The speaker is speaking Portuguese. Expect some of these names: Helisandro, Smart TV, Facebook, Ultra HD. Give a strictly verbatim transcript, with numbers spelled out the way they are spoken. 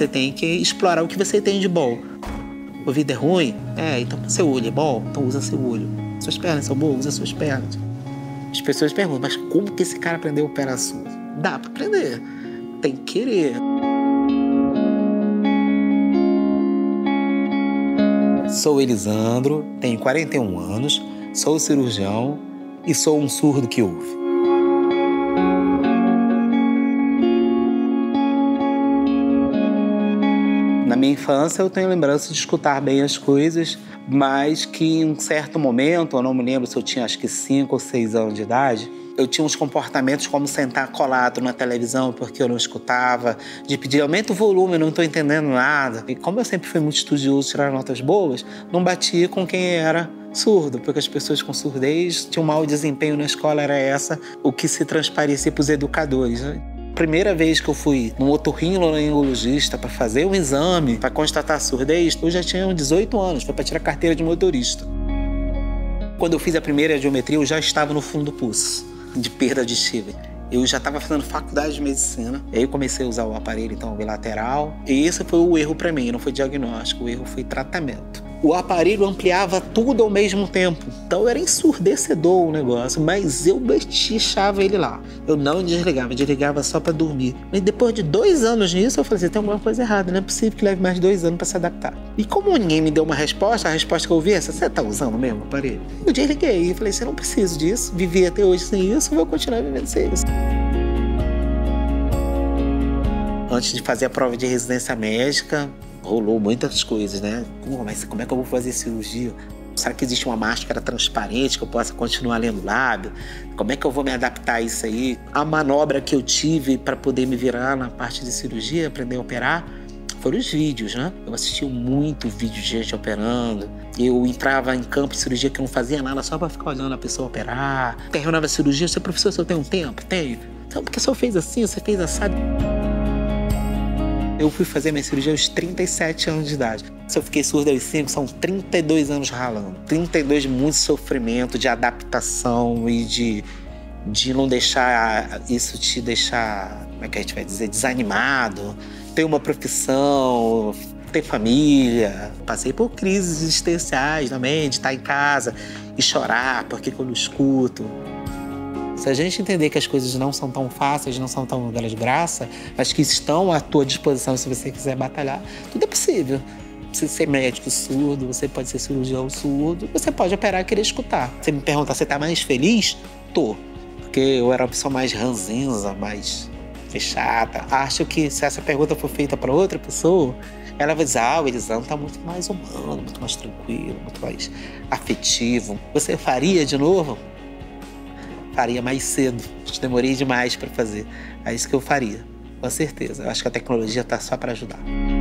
você tem que explorar o que você tem de bom. O ouvido é ruim? É, então seu olho é bom? Então usa seu olho. Suas pernas são boas? Usa suas pernas. As pessoas perguntam, mas como que esse cara aprendeu o pé na sua? Dá pra aprender. Tem que querer. Sou Helisandro, tenho quarenta e um anos, sou cirurgião e sou um surdo que ouve. Na minha infância, eu tenho lembrança de escutar bem as coisas, mas que em um certo momento, eu não me lembro se eu tinha acho que cinco ou seis anos de idade, eu tinha uns comportamentos como sentar colado na televisão porque eu não escutava, de pedir aumenta o volume, eu não estou entendendo nada. E como eu sempre fui muito estudioso, tirar notas boas, não batia com quem era surdo, porque as pessoas com surdez tinham mau desempenho na escola, era essa o que se transparecia para os educadores, né? Primeira vez que eu fui num otorrinolaringologista para fazer um exame, para constatar surdez, eu já tinha dezoito anos, foi para tirar carteira de motorista. Quando eu fiz a primeira audiometria, eu já estava no fundo do poço, de perda auditiva. Eu já estava fazendo faculdade de medicina, aí eu comecei a usar o aparelho, então, bilateral. E esse foi o erro para mim, não foi diagnóstico, o erro foi tratamento. O aparelho ampliava tudo ao mesmo tempo. Então era ensurdecedor o negócio, mas eu deixava ele lá. Eu não desligava, desligava só para dormir. E depois de dois anos nisso, eu falei assim, tem alguma coisa errada, não é possível que leve mais dois anos para se adaptar. E como ninguém me deu uma resposta, a resposta que eu ouvi é essa, você tá usando mesmo o aparelho? Eu desliguei e falei assim, não preciso disso, vivi até hoje sem isso, vou continuar vivendo sem isso. Antes de fazer a prova de residência médica, rolou muitas coisas, né? Como, mas como é que eu vou fazer cirurgia? Será que existe uma máscara transparente que eu possa continuar lendo lábio? Como é que eu vou me adaptar a isso aí? A manobra que eu tive para poder me virar na parte de cirurgia, aprender a operar, foram os vídeos, né? Eu assisti muito vídeo de gente operando. Eu entrava em campo de cirurgia que eu não fazia nada só para ficar olhando a pessoa operar. Terminava a cirurgia, você, professor, você tem um tempo? Tenho. Então, porque você fez assim, você fez assado. Eu fui fazer minha cirurgia aos trinta e sete anos de idade. Se eu fiquei surdo aos cinco, são trinta e dois anos ralando. trinta e dois de muito sofrimento, de adaptação e de, de não deixar isso te deixar, como é que a gente vai dizer, desanimado. Ter uma profissão, ter família. Passei por crises existenciais também, de estar em casa e chorar, porque eu não escuto. Se a gente entender que as coisas não são tão fáceis, não são tão delas graça, mas que estão à tua disposição se você quiser batalhar, tudo é possível. Você ser médico surdo, você pode ser cirurgião surdo, você pode operar e querer escutar. Você me perguntar, você tá mais feliz? Tô. Porque eu era uma pessoa mais ranzinza, mais fechada. Acho que se essa pergunta for feita para outra pessoa, ela vai dizer, ah, o Helisandro tá muito mais humano, muito mais tranquilo, muito mais afetivo. Você faria de novo? Faria mais cedo, demorei demais para fazer. É isso que eu faria, com certeza. Eu acho que a tecnologia está só para ajudar.